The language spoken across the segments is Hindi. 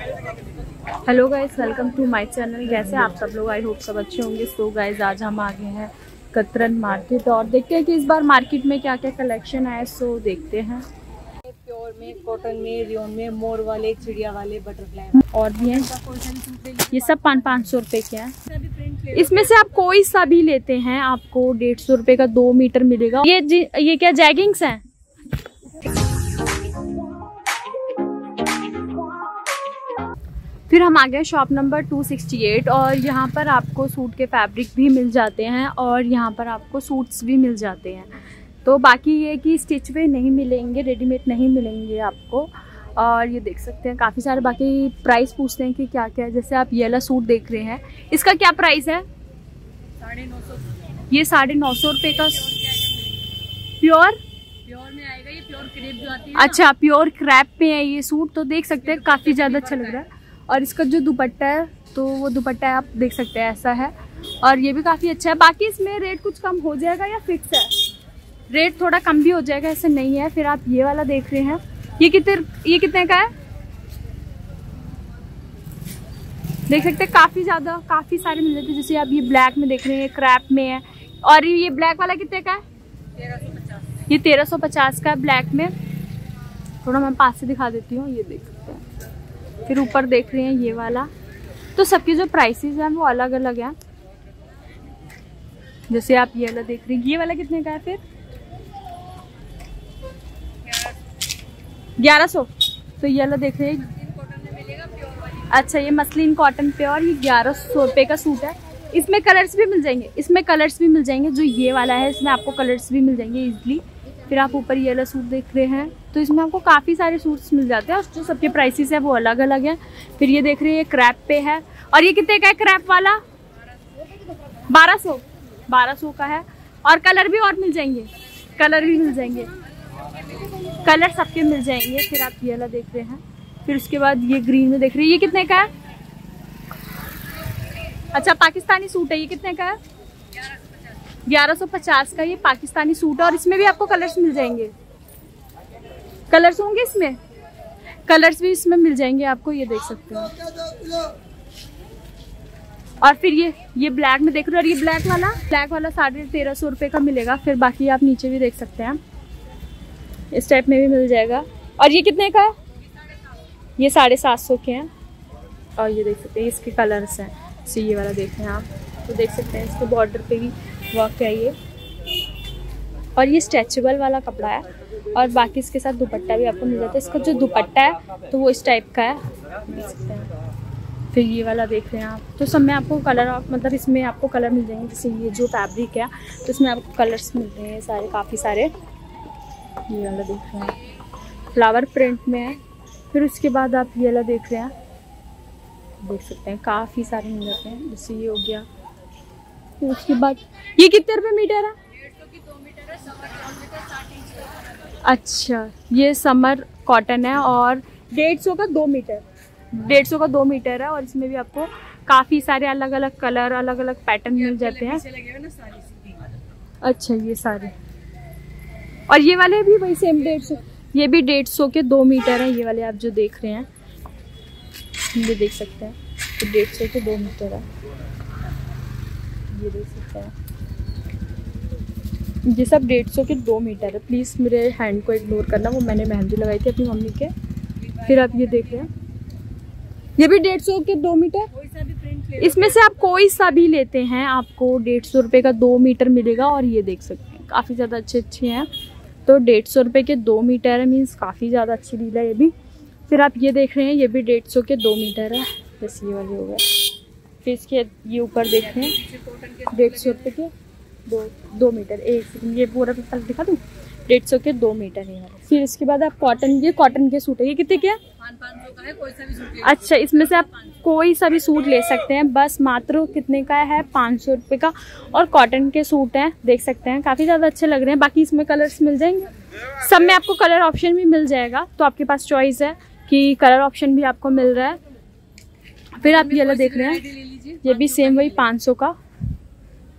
Hello guys, welcome to my channel. कैसे आप सब लोग? आई होप सब अच्छे होंगे। सो गाइज़, आज हम आ गए हैं कतरन मार्केट और देखते हैं कि इस बार मार्केट में क्या क्या कलेक्शन आया। सो देखते हैं। प्योर में, कॉटन में, रियोन में, मोर वाले, चिड़िया वाले, बटरफ्लाई और भी हैं। ये सब 500 रुपये के हैं। इसमें से आप कोई सा भी लेते हैं, आपको 150 रुपये का 2 मीटर मिलेगा। ये क्या जैगिंग्स हैं? फिर हम आ गए शॉप नंबर 268 और यहाँ पर आपको सूट के फैब्रिक भी मिल जाते हैं और यहाँ पर आपको सूट्स भी मिल जाते हैं। तो बाकी ये कि स्टिच वे नहीं मिलेंगे, रेडीमेड नहीं मिलेंगे आपको। और ये देख सकते हैं काफ़ी सारे। बाकी प्राइस पूछते हैं कि क्या क्या है। जैसे आप ये वाला सूट देख रहे हैं, इसका क्या प्राइस है? 950। ये 950 रुपये का प्योर में आएगा। ये प्योर क्रेप जो आती है। अच्छा, प्योर क्रेप में है ये सूट। तो देख सकते हैं काफ़ी ज़्यादा अच्छा लग रहा है। और इसका जो दुपट्टा है तो वो दुपट्टा आप देख सकते हैं ऐसा है और ये भी काफ़ी अच्छा है। बाकी इसमें रेट कुछ कम हो जाएगा या फिक्स है? रेट थोड़ा कम भी हो जाएगा, ऐसा नहीं है। फिर आप ये वाला देख रहे हैं, ये कितने का है? देख सकते हैं काफ़ी ज़्यादा, काफ़ी सारे मिल जाते हैं। जैसे आप ये ब्लैक में देख रहे हैं, क्रैप में है। और ये ब्लैक वाला कितने का है? 1350। ये 1350 का है ब्लैक में। थोड़ा मैं पास से दिखा देती हूँ। ये देख सकते हैं। फिर ऊपर देख रहे हैं ये वाला। तो सबके जो प्राइसेस हैं वो अलग अलग हैं। जैसे आप ये वाला देख रहे हैं, ये वाला कितने का है? फिर 1100। तो ये वाला देख रहे हैं। अच्छा, ये मसलिन कॉटन प्योर। ये 1100 रुपये का सूट है। इसमें कलर्स भी मिल जाएंगे, इसमें कलर्स भी मिल जाएंगे। जो ये वाला है इसमें आपको कलर्स भी मिल जाएंगे ईजिली। फिर आप ऊपर ये वाला सूट देख रहे हैं, तो इसमें आपको काफ़ी सारे सूट्स मिल जाते हैं और जो सबके प्राइसेस है वो अलग अलग हैं। फिर ये देख रहे हैं, ये क्रैप पे है। और ये कितने का है क्रैप वाला? 1200 का है। और कलर भी और मिल जाएंगे, कलर सबके मिल जाएंगे। फिर आप ये वाला देख रहे हैं। फिर उसके बाद ये ग्रीन में देख रहे हैं, ये कितने का है? अच्छा, पाकिस्तानी सूट है। ये कितने का है? 1150 का। ये पाकिस्तानी सूट है और इसमें भी आपको कलर्स मिल जाएंगे। कलर्स होंगे इसमें, कलर्स भी इसमें मिल जाएंगे आपको। ये देख सकते हैं। और फिर ये ब्लैक में देख रहे हो। और ये ब्लैक वाला 1350 रुपये का मिलेगा। फिर बाकी आप नीचे भी देख सकते हैं, इस टाइप में भी मिल जाएगा। और ये कितने का है? ये 750 के हैं। और ये देख सकते हैं इसके कलर्स हैं। तो ये वाला देख रहे हैं आप, तो देख सकते हैं इसके बॉर्डर पे भी वर्क है ये। और ये स्ट्रेचेबल वाला कपड़ा है और बाकी इसके साथ दुपट्टा भी आपको मिल जाता है। इसका जो दुपट्टा है तो वो इस टाइप का है, देख सकते हैं। फिर ये वाला देख रहे हैं आप। तो सब में आपको कलर, मतलब इसमें आपको कलर मिल जाएंगे। जैसे ये जो फैब्रिक है तो इसमें आपको कलर्स मिल रहे हैं सारे, काफ़ी सारे। ये वाला देख रहे हैं, फ्लावर प्रिंट में है। फिर उसके बाद आप ये वाला देख रहे हैं, देख सकते हैं काफ़ी सारे मिल जाते हैं। जैसे ये हो गया। फिर उसके बाद ये कितने रुपये मीटर है? 150 की 2 मीटर है। समर कॉटन का 60 इंच का। अच्छा, ये समर कॉटन है और 150 का 2 मीटर, 150 का 2 मीटर है। और इसमें भी आपको काफ़ी सारे अलग अलग कलर, अलग अलग पैटर्न मिल जाते हैं। अच्छा, ये सारे। और ये वाले भी वही सेम 150, ये भी 150 के 2 मीटर है। ये वाले आप जो देख रहे हैं ये देख सकते हैं, तो 150 के 2 मीटर है। ये देख सकते हैं, ये सब 150 के 2 मीटर है। प्लीज़ मेरे हैंड को इग्नोर करना, वो मैंने मेहंदी लगाई थी अपनी मम्मी के। फिर आप ये देख रहे हैं, ये भी 150 के 2 मीटर। इसमें से आप कोई सा भी लेते हैं, आपको 150 रुपये का 2 मीटर मिलेगा। और ये देख सकते हैं काफ़ी ज़्यादा अच्छे हैं। तो 150 रुपये के 2 मीटर है, मीन्स काफ़ी ज़्यादा अच्छी डील है ये भी। फिर आप ये देख रहे हैं, ये भी 150 के 2 मीटर है। बस ये वाले हो गए। फिर इसके ये ऊपर देख रहे हैं, 150 के 2 मीटर। एक सेकंड, ये पूरा फल दिखा दूँ। 150 के 2 मीटर है। फिर इसके बाद आप कॉटन, ये कॉटन के सूट है। ये कितने के हैं? 500 का है, कोई सा भी सूट। अच्छा, इसमें से आप कोई सा भी सूट ले सकते हैं। बस मात्र कितने का है? 500 रुपये का। और कॉटन के सूट हैं, देख सकते हैं काफ़ी ज़्यादा अच्छे लग रहे हैं। बाकी इसमें कलर्स मिल जाएंगे, सब में आपको कलर ऑप्शन भी मिल जाएगा। तो आपके पास चॉइस है कि कलर ऑप्शन भी आपको मिल रहा है। फिर आप ये वाला देख रहे हैं, ये भी सेम वही 500 का।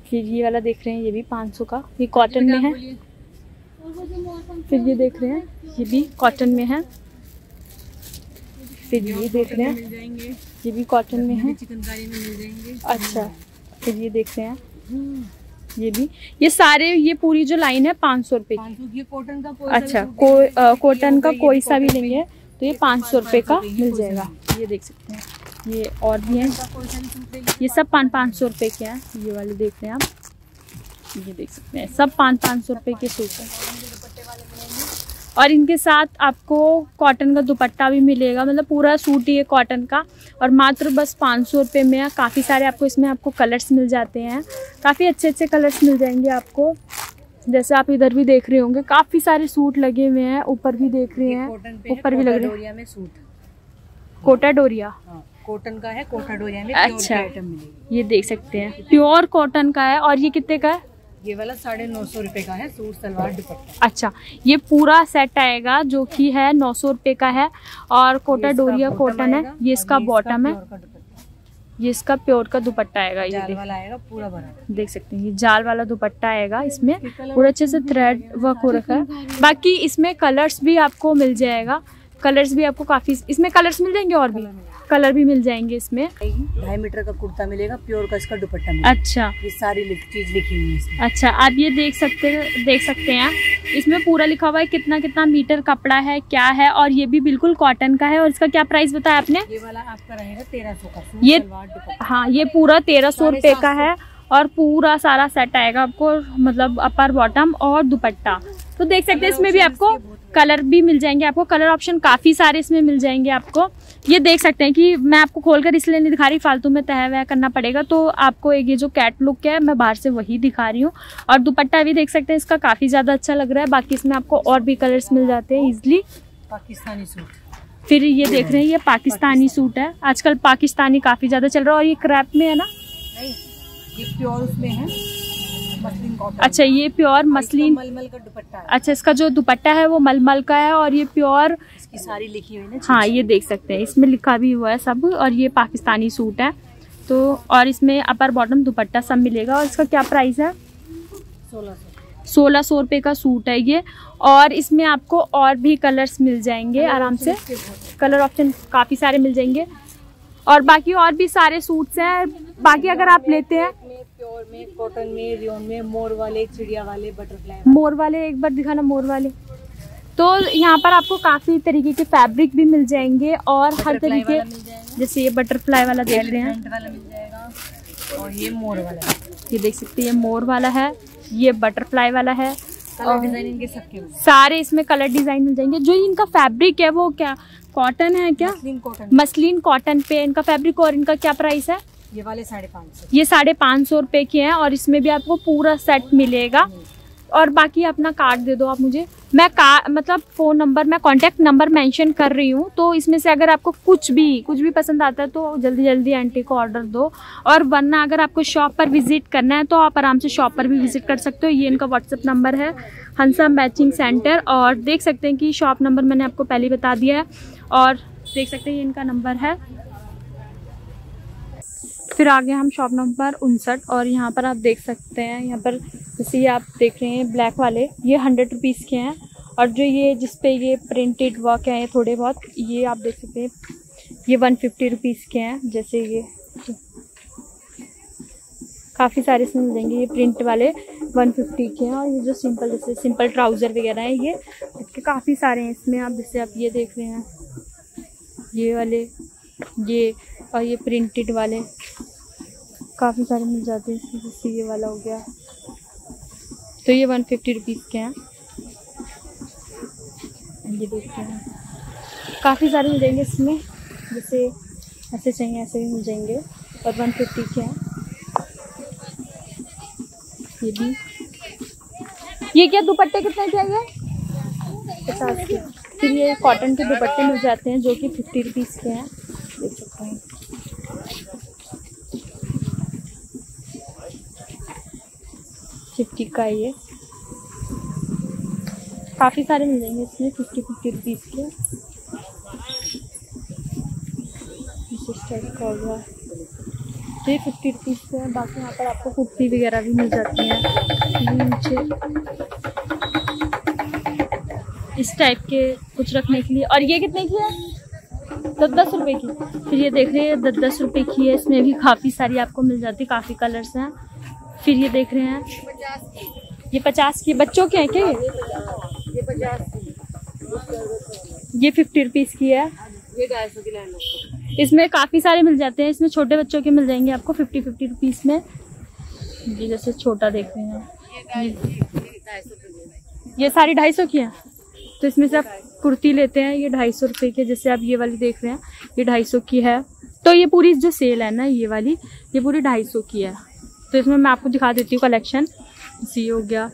फिर ये वाला देख रहे हैं, ये भी 500 का। ये कॉटन में है। फिर ये देख रहे हैं, ये भी कॉटन में है। फिर ये देख रहे हैं, ये भी कॉटन में है, चिकनकारी में मिल जाएंगे। अच्छा फिर ये देख रहे हैं, ये भी, ये सारे, ये पूरी जो लाइन है 500 रुपए की। ये कॉटन का कोई, अच्छा कॉटन का कोई सा भी लेंगे तो ये 500 रुपए का मिल जाएगा। ये देख सकते हैं, ये और भी है, ये सब 500 रुपए के हैं। ये वाले देख रहे हैं आप, ये देख सकते हैं, सब 500 रुपए के सूट है। और इनके साथ आपको कॉटन का दुपट्टा भी मिलेगा, मतलब पूरा सूट ये कॉटन का, और मात्र बस 500 रुपये में। काफ़ी सारे आपको इसमें आपको कलर्स मिल जाते हैं, काफ़ी अच्छे अच्छे कलर्स मिल जाएंगे आपको। जैसे आप इधर भी देख रहे होंगे काफ़ी सारे सूट लगे हुए हैं, ऊपर भी देख रहे हैं, ऊपर भी लग रहे हैं सूट। कोटा डोरिया कॉटन का है, कोटा डोरिया में। अच्छा ये देख सकते हैं, प्योर कॉटन का है। और ये कितने का है? ये वाला 950 रुपए का है, सूट सलवार दुपट्टा। अच्छा ये पूरा सेट आएगा जो कि है 900 रुपए का है। और कोटा डोरिया कॉटन है, ये इसका बॉटम है, ये इसका प्योर का दुपट्टा आएगा। ये वाला आएगा पूरा भरा, देख सकते हैं, ये जाल वाला दुपट्टा आएगा। इसमें पूरा अच्छे से थ्रेड वर्क हो रखा है। बाकी इसमें कलर्स भी आपको मिल जाएगा, कलर्स भी आपको काफी इसमें कलर्स मिल जाएंगे, और भी कलर भी मिल जाएंगे इसमें। 2.5 मीटर का कुर्ता मिलेगा, प्योर का इसका दुपट्टा मिलेगा। अच्छा ये सारी चीज लिखी हुई है इसमें। अच्छा आप ये देख सकते हैं इसमें पूरा लिखा हुआ है कितना कितना मीटर कपड़ा है, क्या है। और ये भी बिल्कुल कॉटन का है। और इसका क्या प्राइस बताया आपने? ये वाला आपका रहेगा 1300 का, ये हाँ ये पूरा 1300 रुपये का है। और पूरा सारा सेट आएगा आपको, मतलब अपर बॉटम और दुपट्टा। तो देख सकते हैं इसमें भी आपको कलर भी मिल जाएंगे, आपको कलर ऑप्शन काफ़ी सारे इसमें मिल जाएंगे आपको। ये देख सकते हैं कि मैं आपको खोलकर इसलिए नहीं दिखा रही, फालतू में तह वह करना पड़ेगा, तो आपको ये जो कैटलुक है मैं बाहर से वही दिखा रही हूँ। और दुपट्टा भी देख सकते हैं इसका काफ़ी ज़्यादा अच्छा लग रहा है। बाकी इसमें आपको और भी कलर्स मिल जाते हैं ईजिली। पाकिस्तानी सूट, फिर ये देख रहे हैं, ये पाकिस्तानी सूट है। आजकल पाकिस्तानी काफ़ी ज़्यादा चल रहा है। और ये क्रैप में है ना, ये प्योर उसमें है मसलिन कॉटन। अच्छा ये प्योर मसलिन, मलमल का दुपट्टा है। अच्छा इसका जो दुपट्टा है वो मलमल का है। और ये प्योर, इसकी सारी लिखी हुई है। हाँ ये देख सकते हैं, इसमें लिखा भी हुआ है सब। और ये पाकिस्तानी सूट है तो, और इसमें अपर बॉटम दुपट्टा सब मिलेगा। और इसका क्या प्राइस है? 1600 रुपये का सूट है ये। और इसमें आपको और भी कलर्स मिल जाएंगे आराम से, कलर ऑप्शन काफ़ी सारे मिल जाएंगे। और बाकी और भी सारे सूट्स हैं। बाकी अगर आप लेते हैं प्योर में, कॉटन में, रियोन में, मोर वाले, चिड़िया वाले, बटरफ्लाई, मोर वाले एक बार दिखाना, मोर वाले। तो यहाँ पर आपको काफ़ी तरीके के फैब्रिक भी मिल जाएंगे और हर तरीके, जैसे ये बटरफ्लाई वाला देख रहे हैं, और ये मोर वाला, ये देख सकते हैं, ये मोर वाला है, ये बटरफ्लाई वाला है। कलर डिजाइन इनके सबके सारे इसमें कलर डिजाइन मिल जाएंगे। जो इनका फैब्रिक है वो क्या कॉटन है? क्या मसलिन कॉटन पे इनका फैब्रिक। और इनका क्या प्राइस है? ये वाले 550, ये 550 रुपये के हैं। और इसमें भी आपको पूरा सेट मिलेगा। और बाकी अपना कार्ड दे दो आप मुझे, मैं मतलब फ़ोन नंबर, मैं कॉन्टैक्ट नंबर मेंशन कर रही हूँ। तो इसमें से अगर आपको कुछ भी पसंद आता है तो जल्दी जल्दी आंटी को ऑर्डर दो। और वरना अगर आपको शॉप पर विज़िट करना है तो आप आराम से शॉप पर भी विज़िट कर सकते हो। ये इनका व्हाट्सअप नंबर है, हंसा मैचिंग सेंटर। और देख सकते हैं कि शॉप नंबर मैंने आपको पहले बता दिया है। और देख सकते हैं ये इनका नंबर है। फिर आगे हम शॉप नंबर 59। और यहाँ पर आप देख सकते हैं, यहाँ पर जैसे ये आप देख रहे हैं ब्लैक वाले, ये 100 रुपीज़ के हैं। और जो ये जिसपे ये प्रिंटेड वर्क है, ये थोड़े बहुत, ये आप देख सकते हैं, ये 150 रुपीज़ के हैं। जैसे ये काफ़ी सारे इसमें मिल जाएंगे, ये प्रिंट वाले 150 के हैं। और ये जो सिंपल, जैसे सिंपल ट्राउज़र वगैरह है, ये काफ़ी सारे हैं इसमें। आप जैसे आप ये देख रहे हैं, ये वाले, ये, और ये प्रिंटेड वाले काफ़ी सारे मिल जाते हैं। जैसे ये वाला हो गया तो ये 150 रुपीज़ के हैं। ये देखते हैं काफ़ी सारे मिल जाएंगे इसमें, जैसे ऐसे चाहिए ऐसे भी मिल जाएंगे। और 150 के हैं ये भी। ये क्या दुपट्टे कितने के हैं? 50 के। फिर ये कॉटन के दुपट्टे मिल जाते हैं जो कि 50 रुपीज़ के हैं। देख सकते हैं का ये काफ़ी सारे मिल जाएंगे इसमें 50-50 रुपीज़ के। तो ये 50 रुपीज़ के हैं। बाकी यहाँ पर आपको कुर्ती वगैरह भी मिल जाती है, नीचे इस टाइप के कुछ रखने के लिए। और ये कितने की है? 10-10 रुपए की। फिर ये देख रहे हैं 10-10 रुपए की है, इसमें भी काफ़ी सारी आपको मिल जाती है, काफ़ी कलर्स हैं। फिर ये देख रहे हैं ये 50 की बच्चों के हैं क्या, ये 50 ये 50 रुपीज़ की है, ये 250 की लाइन। इसमें काफ़ी सारे मिल जाते हैं, इसमें छोटे बच्चों के मिल जाएंगे आपको 50-50 रुपीज़ में। ये जैसे छोटा देख रहे हैं ये सारी 250 की है, तो इसमें से आप कुर्ती लेते हैं ये 250 रुपये की, जैसे आप ये वाली देख रहे हैं ये 250 की है। तो ये पूरी जो सेल है ना ये वाली, ये पूरी 250 की है। तो इसमें मैं आपको दिखा देती हूँ कलेक्शन, ये हो गया,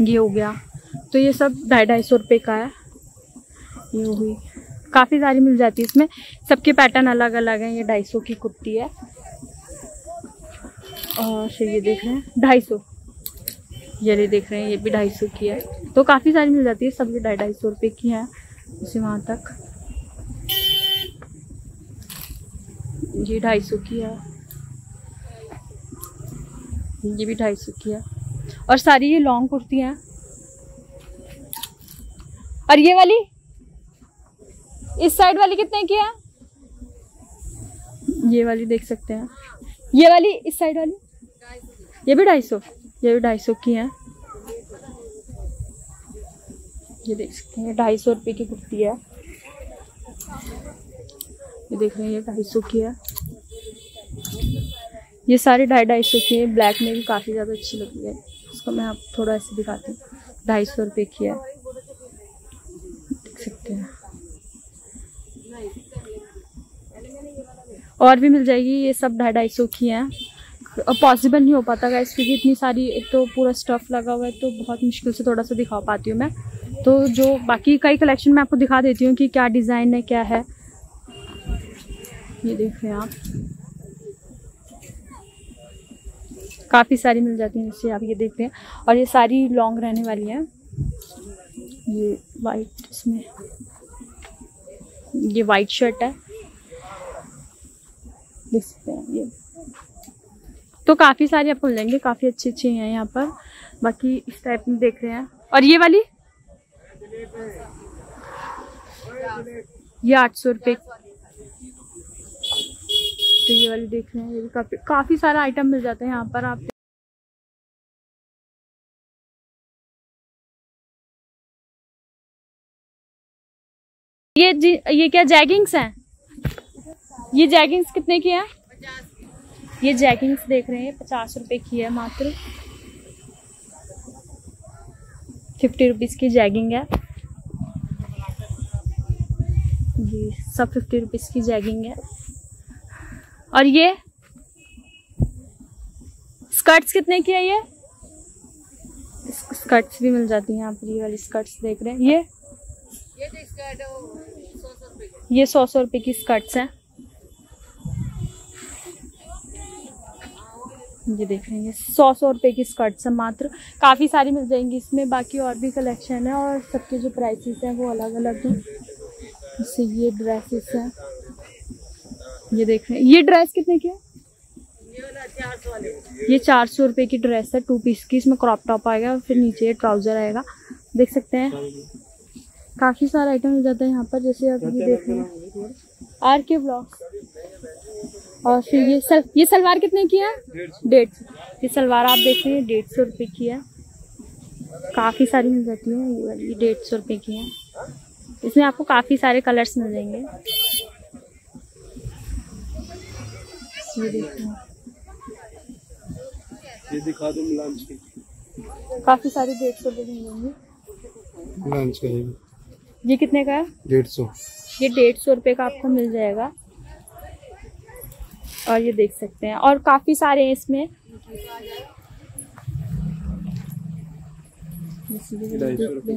ये हो गया, तो ये सब 250-250 रुपये का है। ये हुई काफ़ी सारी मिल जाती है, इसमें सबके पैटर्न अलग अलग हैं। ये 250 की कुर्ती है और ये देख रहे हैं 250, ये देख रहे हैं ये भी 250 की है। तो काफ़ी सारी मिल जाती है, सब ये 250-250 रुपये की है। इसे वहाँ तक ये 250 की है, ये भी 250 की है, और सारी ये लॉन्ग कुर्ती हैं। और ये वाली इस साइड वाली कितने की है, ये वाली देख सकते हैं, ये वाली इस साइड वाली ये भी 250, ये भी 250 की है। ये देख सकते हैं 250 रुपये की कुर्ती है, ये देख रहे हैं ये 250 की है। ये सारे 250-250 की है, ब्लैक में भी काफ़ी ज़्यादा अच्छी लगती है। इसको मैं आप थोड़ा ऐसे दिखाती हूँ, 250 रुपये की है, देख सकते हैं। और भी मिल जाएगी, ये सब 250-250 की हैं। पॉसिबल नहीं हो पाता गाइस, क्योंकि इतनी सारी एक तो पूरा स्टफ लगा हुआ है, तो बहुत मुश्किल से थोड़ा सा दिखा पाती हूँ मैं। तो जो बाकी कई कलेक्शन मैं आपको दिखा देती हूँ कि क्या डिज़ाइन है क्या है। ये देख रहे हैं आप, काफ़ी सारी मिल जाती हैं, इससे आप ये देखते हैं। और ये सारी लॉन्ग रहने वाली है, ये वाइट, इसमें ये वाइट शर्ट है, देख सकते हैं ये। तो काफ़ी सारी आपको मिल जाएंगे, काफ़ी अच्छी अच्छी हैं यहाँ पर। बाकी इस टाइप में देख रहे हैं। और ये वाली ये 800 रुपये, तो ये वाली देख रहे हैं, ये भी काफ़ी सारा आइटम मिल जाता है यहाँ पर। आप ये क्या जैगिंग्स हैं, ये जैगिंग्स कितने की है, ये जैगिंग्स देख रहे हैं 50 रुपये की है मात्र, 50 रुपीज़ की जैगिंग है। ये सब 50 रुपीज़ की जैगिंग है। और ये स्कर्ट्स कितने की है, ये स्कर्ट्स भी मिल जाती हैं यहाँ पर। ये वाली स्कर्ट्स देख रहे हैं, ये 100-100 रुपये की स्कर्ट्स हैं। ये देख रहे हैं 100-100 रुपये की स्कर्ट्स हैं मात्र, काफ़ी सारी मिल जाएंगी इसमें। बाकी और भी कलेक्शन है, और सबके जो प्राइसेस हैं वो अलग अलग हैं। जैसे ये ड्रेसेस हैं, ये देख रहे हैं, ये ड्रेस कितने की है, ये 400 रुपये की ड्रेस है, 2 पीस की। इसमें क्रॉप टॉप आएगा और फिर नीचे ट्राउज़र आएगा, देख सकते हैं। काफ़ी सारा आइटम मिल जाता है यहाँ पर, जैसे आप ये देख रहे हैं RK ब्लॉक। और फिर ये सलवार कितने की है, 150। ये सलवार आप देख रहे हैं 150 रुपये की है, काफ़ी सारी मिल जाती है। ये वाली 150 रुपये की है, इसमें आपको काफ़ी सारे कलर्स मिल जाएंगे। ये देख रहे हैं, ये दिखा दो मिलान की, काफ़ी सारी 150 रुपये की मिल जाएंगी। ये कितने का है, 150। ये 150 रुपये का आपको मिल जाएगा। और ये देख सकते हैं, और काफ़ी सारे हैं इसमें, 250 रुपये।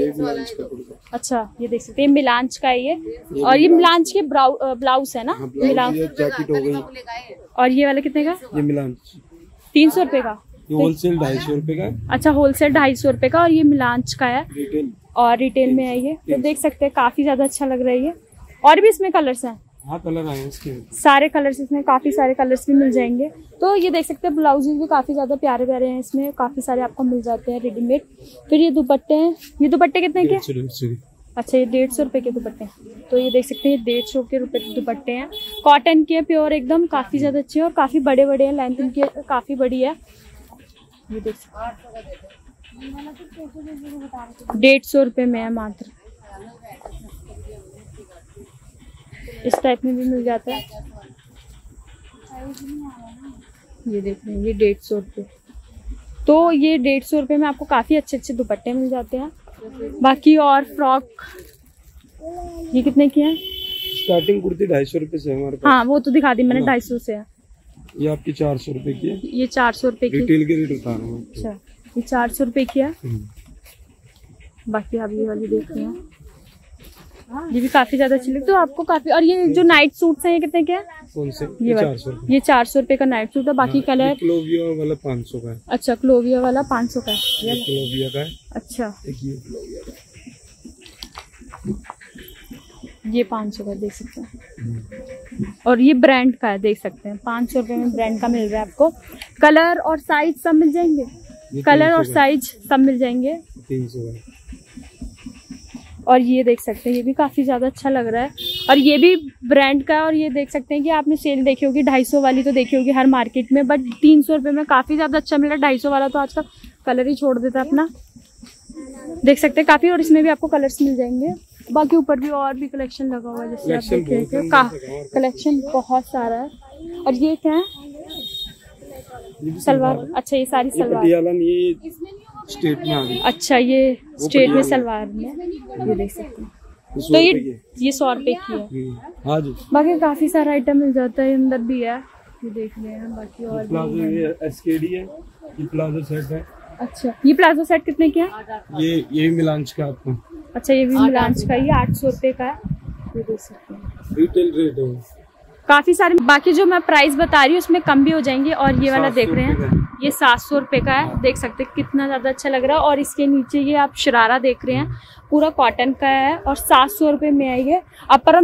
ये मिलांच का, अच्छा ये देख सकते हैं मिलांच का है ये। और ये मिलांच के ब्लाउज है ना, मिलांच जैकेट हो गई। और ये वाला कितने का, ये मिलांच 300 रुपये का, होलसेल 250 रुपये का। अच्छा होलसेल 250 रुपये का, और ये मिलांच का है और रिटेल में है ये। तो देख सकते हैं काफ़ी ज़्यादा अच्छा लग रहा है ये। और भी इसमें कलर्स हैं, हाँ कलर आए इसके, सारे कलर्स इसमें, काफ़ी सारे कलर्स भी मिल जाएंगे। तो ये देख सकते हैं ब्लाउजेज भी काफ़ी ज़्यादा प्यारे प्यारे हैं, इसमें काफ़ी सारे आपको मिल जाते हैं रेडीमेड। फिर ये दुपट्टे हैं, ये दुपट्टे कितने के, अच्छा ये 150 रुपये के दुपट्टे हैं, तो ये देख सकते हैं 150 रुपये के दुपट्टे हैं। कॉटन के प्योर एकदम, काफ़ी ज़्यादा अच्छे हैं और काफ़ी बड़े बड़े हैं, लेंथ इनकी काफ़ी बड़ी है। ये देख सकते 150 रुपये में है मात्र। इस टाइप में भी मिल जाता है। ये देख रहे हैं ये 150 रुपये, तो ये 150 रुपये में आपको काफ़ी अच्छे अच्छे दुपट्टे मिल जाते हैं। बाकी और फ्रॉक ये कितने की है? स्टार्टिंग कुर्ती 250 रुपये से हमारे पास। हाँ वो तो दिखा दी मैंने, 250 से है। ये आपकी 400 रुपये की है। ये 400 रुपये की रिटेल के रेट बता रहा हूँ। अच्छा ये 400 रुपये की है। बाकी आप ये वाली देख रहे हैं, ये भी काफी ज्यादा अच्छी लगती है तो आपको काफी। और ये जो नाइट सूट्स हैं ये कितने के हैं? ये 400 रुपये का नाइट सूट है। बाकी कलर क्लोविया वाला 500 का है। अच्छा क्लोविया वाला 500 का है, क्लोविया का है। अच्छा ये 500 का देख सकते हैं और ये ब्रांड का है देख सकते हैं। 500 रुपये में ब्रांड का मिल रहा है आपको। कलर और साइज सब मिल जाएंगे, कलर और साइज सब मिल जाएंगे। 300 का। और ये देख सकते हैं ये भी काफ़ी ज़्यादा अच्छा लग रहा है और ये भी ब्रांड का है। और ये देख सकते हैं कि आपने सेल देखी होगी 250 वाली तो देखी होगी हर मार्केट में, बट 300 रुपये में काफ़ी ज़्यादा अच्छा मिल रहा है। 250 वाला तो आजकल कलर ही छोड़ देता है अपना, देख सकते हैं काफ़ी। और इसमें भी आपको कलर्स मिल जाएंगे। बाकी ऊपर भी और भी कलेक्शन लगा हुआ है, जैसे आप देख रहे हो कलेक्शन बहुत सारा है। और ये क्या है? सलवार। अच्छा ये सारी सलवार स्टेट में आ गई। अच्छा ये स्टेट में सलवार में ये देख सकते हैं। तो ये 100 रुपये की है। हाँ जी। बाकी काफी सारा आइटम मिल जाता है, अंदर भी है ये देख रहे हैं। बाकी और प्लाजो ये एसकेडी है, ये प्लाजो सेट है। अच्छा ये प्लाजो सेट कितने के हैं? ये भी मिलांच का आपको। अच्छा ये भी मिलांच का, ये 800 रुपये का है। ये देख सकते हैं रिटेल रेट है काफी सारे। बाकी जो मैं प्राइस बता रही हूँ उसमें कम भी हो जाएंगे। और ये वाला देख रहे हैं ये 700 रुपये का है, देख सकते हैं कितना ज़्यादा अच्छा लग रहा है। और इसके नीचे ये आप शरारा देख रहे हैं, पूरा कॉटन का है और 700 रुपये में है ये। अपर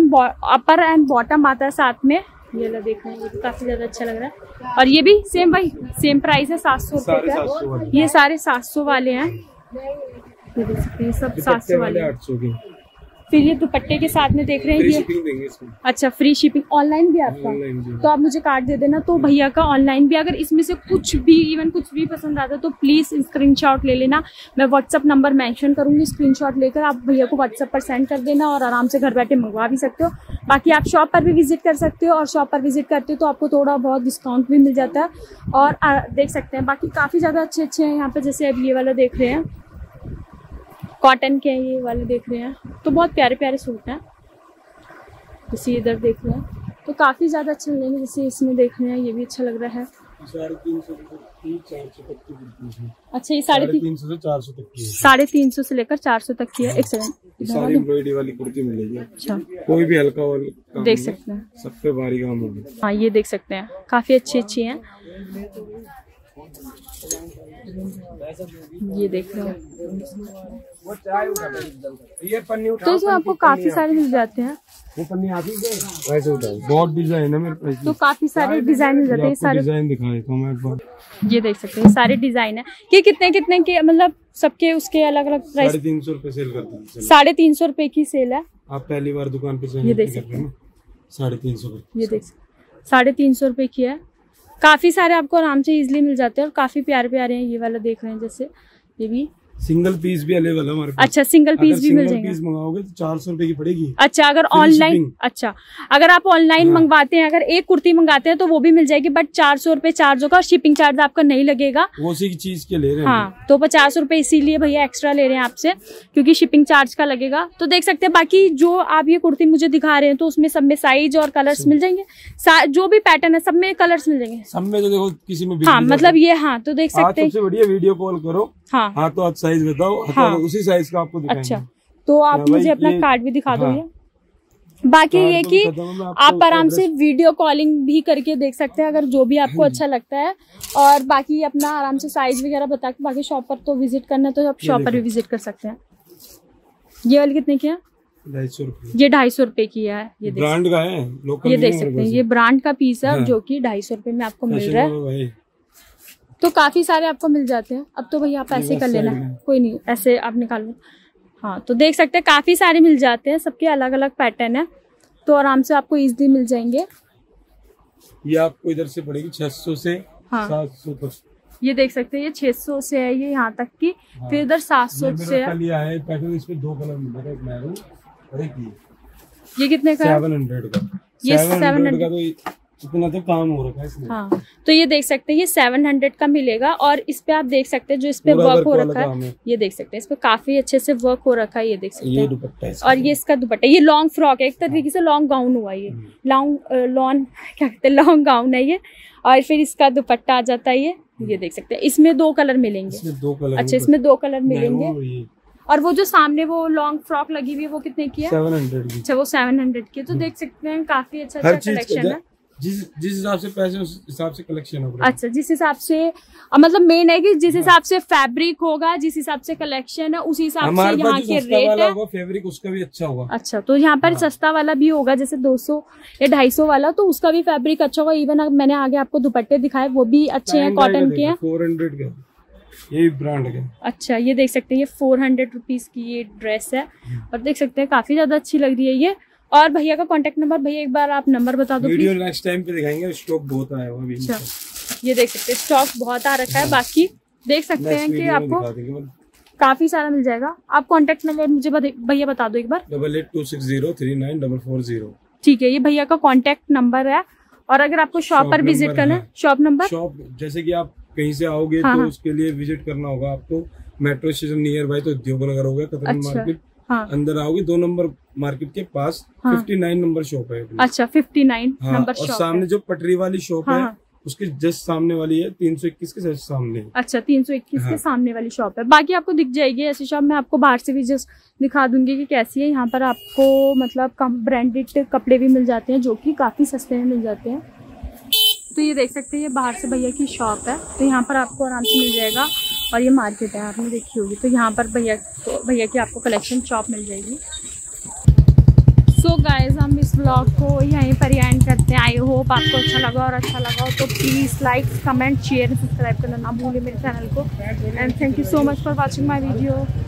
एंड बॉटम आता है साथ में। ये ला देख रहे हैं ये भी काफ़ी ज़्यादा अच्छा लग रहा है। और ये भी सेम भाई सेम प्राइस है 700 रुपये का। ये सारे 700 वाले हैं, ये देख सकते हैं सब 700 वाले। 800 के फिर ये दुपट्टे के साथ में देख रहे हैं ये। अच्छा फ्री शिपिंग ऑनलाइन भी आपका, तो आप मुझे कार्ड दे देना तो भैया का ऑनलाइन भी। अगर इसमें से कुछ भी इवन कुछ भी पसंद आता है तो प्लीज़ स्क्रीनशॉट ले लेना। मैं व्हाट्सअप नंबर मेंशन करूँगी, स्क्रीनशॉट लेकर आप भैया को व्हाट्सअप पर सेंड कर देना और आराम से घर बैठे मंगवा भी सकते हो। बाकी आप शॉप पर भी विजिट कर सकते हो और शॉप पर विजिट करते हो तो आपको थोड़ा बहुत डिस्काउंट भी मिल जाता है। और देख सकते हैं बाकी काफ़ी ज़्यादा अच्छे अच्छे हैं यहाँ पर, जैसे अब ये वाला देख रहे हैं कॉटन के हैं, ये वाले देख रहे हैं तो बहुत प्यारे प्यारे सूट हैं। जैसे इधर देख रहे हैं तो काफ़ी ज़्यादा अच्छे मिलेंगे, जैसे इसमें देख रहे हैं ये भी अच्छा लग रहा है। 350 से 400 तक। अच्छा ये 350 से 400 तक की है। एक सेकंड वाली कुर्ती मिलेगी। अच्छा कोई भी हल्का देख सकते हैं, सब पे भारी काम होगी। हाँ ये देख सकते हैं काफ़ी अच्छी अच्छी हैं, ये देख रहे हैं। तो इसमें आपको काफी सारे मिल जाते हैं, बहुत डिजाइन है मेरे पास तो काफी सारे डिजाइन मिल जाते हैं। सारे डिजाइन दिखाएं, ये देख सकते हैं सारे डिजाइन है। ये कितने के मतलब सबके उसके अलग अलग प्राइस। 350 रुपये सेल करते हैं, 350 रुपये की सेल है। आप पहली बार दुकान पे ये देख सकते हैं 350। ये देख 350 रुपये की है। काफ़ी सारे आपको आराम से इजीली मिल जाते हैं और काफ़ी प्यारे प्यारे हैं। ये वाला देख रहे हैं जैसे ये भी सिंगल पीस भी अवेलेबल है हमारे पास। अच्छा सिंगल पीस भी मिल जाएगा। पीस मंगाओगे तो 400 रुपये की पड़ेगी। अच्छा अगर ऑनलाइन, अच्छा अगर आप ऑनलाइन मंगवाते हैं, अगर एक कुर्ती मंगाते हैं तो वो भी मिल जाएगी, बट 400 रुपये चार्ज होगा और शिपिंग चार्ज आपका नहीं लगेगा। वो उसी चीज के ले रहे हैं। हाँ तो 50 रुपये इसीलिए भैया एक्स्ट्रा ले रहे हैं आपसे क्योंकि शिपिंग चार्ज का लगेगा। तो देख सकते हैं बाकी जो आप ये कुर्ती मुझे दिखा रहे हैं तो उसमें सब में साइज और कलर्स मिल जाएंगे, जो भी पैटर्न है सब में कलर्स मिल जाएंगे सब में। तो देखो किसी में हाँ मतलब ये हाँ तो देख सकते हैं। बढ़िया वीडियो कॉल करो, हाँ तो अच्छा साइज बताओ, हाँ उसी साइज का आपको दिखाएंगे। अच्छा तो आप मुझे अपना कार्ड भी दिखा दोगे। बाकी ये कि आप आराम से वीडियो कॉलिंग भी करके देख सकते हैं अगर जो भी आपको अच्छा लगता है। और बाकी अपना आराम से साइज वगैरह बता के, बाकी शॉप पर तो विजिट करना है तो आप शॉप पर भी विजिट कर सकते हैं। ये वाली कितने की है? 250 रुपये। ये 250 रुपये की है। ये ब्रांड का है, ये देख सकते हैं ये ब्रांड का पीस है जो की 250 रुपये में आपको मिल रहा है। तो काफ़ी सारे आपको मिल जाते हैं। अब तो भैया आप ऐसे कर लेना, कोई नहीं ऐसे आप निकाल लो। हाँ, तो देख सकते हैं काफ़ी सारे मिल जाते हैं, सबके अलग अलग पैटर्न है, तो आराम से आपको इजीली मिल जाएंगे। ये आपको इधर से पड़ेगी 600 से 700 तक। ये देख सकते हैं ये 600 से है, ये यहाँ तक की, फिर इधर 700 से है। पैटर्न इसमें दो कलर मिल रहा है, एक मैरून और एक ये कितने का? 700 का। ये 700 का तो इतना तो काम हो रखा है इसमें। हाँ, तो ये देख सकते हैं ये 700 का मिलेगा। और इस पे आप देख सकते हैं जो इस पे वर्क हो रखा है, ये देख सकते हैं इस पे काफी अच्छे से वर्क हो रखा है, ये देख सकते हैं दुपट्टा है। और ये इसका दुपट्टा, ये लॉन्ग फ्रॉक है, एक तरीके से लॉन्ग गाउन हुआ, ये लॉन्ग गाउन है ये। और फिर इसका दुपट्टा आ जाता है ये देख सकते हैं। इसमें दो कलर मिलेंगे, अच्छा इसमें दो कलर मिलेंगे। और वो जो सामने वो लॉन्ग फ्रॉक लगी हुई है वो कितने की है? 700 की। अच्छा वो 700 की। तो देख सकते हैं काफी अच्छा अच्छा कलेक्शन है, जिस हिसाब से पैसे उस हिसाब से कलेक्शन होगा। अच्छा, जिस हिसाब से मतलब मेन है कि जिस हिसाब से फैब्रिक होगा, जिस हिसाब से कलेक्शन है, उस हिसाब से यहाँ के रेट है। फैब्रिक उसका भी अच्छा होगा। अच्छा, तो यहाँ पर सस्ता वाला भी होगा जैसे 200 या 250 वाला, तो उसका भी फैब्रिक अच्छा होगा। इवन मैंने आगे आपको दुपट्टे दिखाए वो भी अच्छे है, कॉटन के है। 400 का ये ब्रांड है। अच्छा, ये देख सकते हैं ये 400 रुपीज की ये ड्रेस है, और देख सकते हैं काफी ज्यादा अच्छी लग रही है ये। और भैया का कांटेक्ट नंबर, भैया एक बार आप नंबर बता दो। वीडियो नेक्स्ट टाइम पे दिखाएंगे, स्टॉक बहुत आया हुआ अभी। ये देख सकते हैं स्टॉक बहुत आ रखा है, बाकी देख सकते हैं कि आपको काफी सारा मिल जाएगा। आप कांटेक्ट नंबर मुझे भैया बता दो एक बार। 8826039440। ठीक है, ये भैया का कांटेक्ट नंबर है। और अगर आपको शॉप पर विजिट करना है, शॉप नंबर, शॉप जैसे कि आप कहीं से आओगे तो उसके लिए विजिट करना होगा आपको। मेट्रो स्टेशन नियर बाय तो उद्योग नगर हो गया, कतरन मार्केट अंदर आओगे, 2 नंबर मार्केट के पास 59 नंबर शॉप है। अच्छा 59 नंबर शॉप। और सामने जो पटरी वाली शॉप है उसके जस्ट सामने वाली है, 321 के जस्ट सामने। अच्छा 321 के सामने वाली शॉप है। बाकी आपको दिख जाएगी ऐसी शॉप, मैं आपको बाहर से भी जस्ट दिखा दूंगी कि कैसी है। यहाँ पर आपको मतलब कम ब्रांडेड कपड़े भी मिल जाते हैं जो कि काफी सस्ते में मिल जाते हैं। तो ये देख सकते हैं ये बाहर से भैया की शॉप है, तो यहाँ पर आपको आराम से मिल जाएगा। और ये मार्केट है, आपने देखी होगी, तो यहाँ पर भैया की आपको कलेक्शन शॉप मिल जाएगी। सो गाइस, हम इस ब्लॉग को यहीं पर एंड करते हैं। आई होप आपको अच्छा लगा, और अच्छा लगा हो तो please like, comment, share, subscribe करना ना भूलें मेरे चैनल को। And thank you so much for watching my video.